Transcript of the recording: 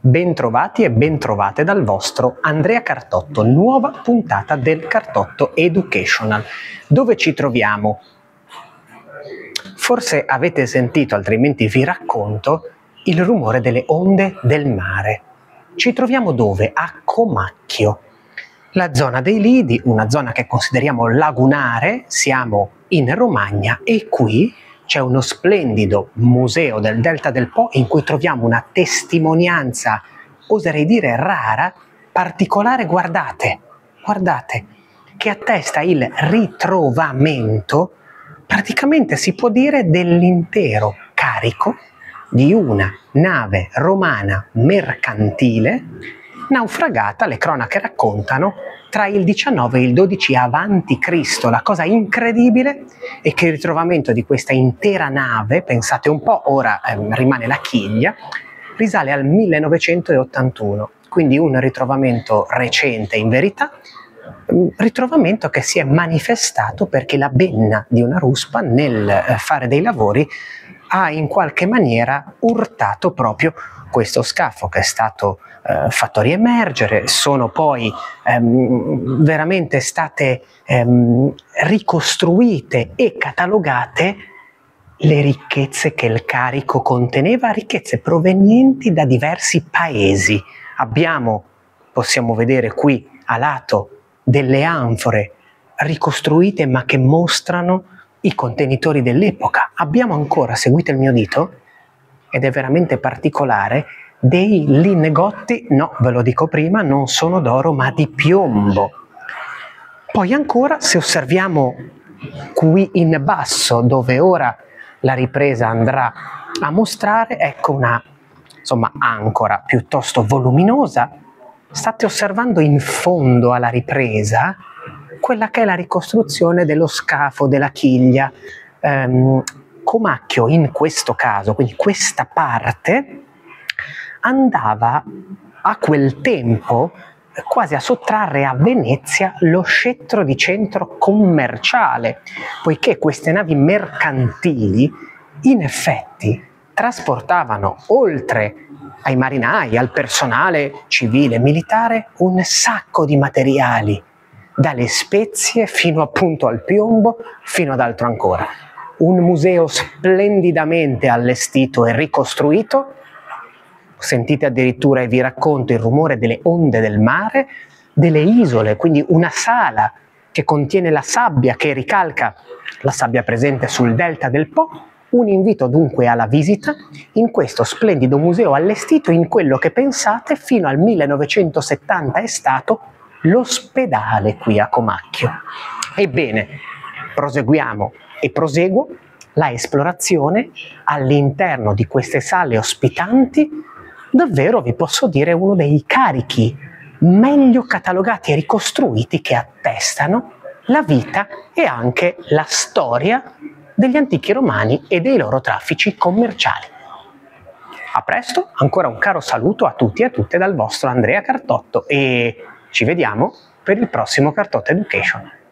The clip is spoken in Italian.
Bentrovati e bentrovate dal vostro Andrea Cartotto, nuova puntata del Cartotto Educational, dove ci troviamo. Forse avete sentito, altrimenti vi racconto, il rumore delle onde del mare. Ci troviamo dove? A Comacchio, la zona dei lidi, una zona che consideriamo lagunare, siamo in Romagna e qui c'è uno splendido museo del Delta del Po in cui troviamo una testimonianza, oserei dire rara, particolare, guardate, che attesta il ritrovamento, praticamente si può dire, dell'intero carico di una nave romana mercantile naufragata, le cronache raccontano, tra il 19 e il 12 a.C. La cosa incredibile è che il ritrovamento di questa intera nave, pensate un po', ora rimane la chiglia, risale al 1981, quindi un ritrovamento recente in verità, un ritrovamento che si è manifestato perché la benna di una ruspa nel fare dei lavori ha in qualche maniera urtato proprio questo scafo, che è stato fatto riemergere, sono poi veramente state ricostruite e catalogate le ricchezze che il carico conteneva, ricchezze provenienti da diversi paesi. Abbiamo, possiamo vedere qui a lato, delle anfore ricostruite ma che mostrano i contenitori dell'epoca. Abbiamo ancora, seguite il mio dito, ed è veramente particolare, dei lingotti, no, ve lo dico prima, non sono d'oro ma di piombo. Poi ancora, se osserviamo qui in basso, dove ora la ripresa andrà a mostrare, ecco una, insomma, ancora piuttosto voluminosa. State osservando in fondo alla ripresa quella che è la ricostruzione dello scafo, della chiglia. Comacchio in questo caso, quindi questa parte, andava a quel tempo quasi a sottrarre a Venezia lo scettro di centro commerciale, poiché queste navi mercantili in effetti trasportavano, oltre ai marinai, al personale civile, militare, un sacco di materiali, dalle spezie fino appunto al piombo, fino ad altro ancora. Un museo splendidamente allestito e ricostruito, sentite addirittura, e vi racconto, il rumore delle onde del mare, delle isole, quindi una sala che contiene la sabbia, che ricalca la sabbia presente sul Delta del Po. Un invito dunque alla visita in questo splendido museo allestito in quello che pensate fino al 1970 è stato l'ospedale qui a Comacchio. Ebbene, proseguiamo e proseguo la esplorazione all'interno di queste sale ospitanti, davvero vi posso dire uno dei carichi meglio catalogati e ricostruiti che attestano la vita e anche la storia degli antichi romani e dei loro traffici commerciali. A presto, ancora un caro saluto a tutti e a tutte dal vostro Andrea Cartotto e ci vediamo per il prossimo Cartotto Education.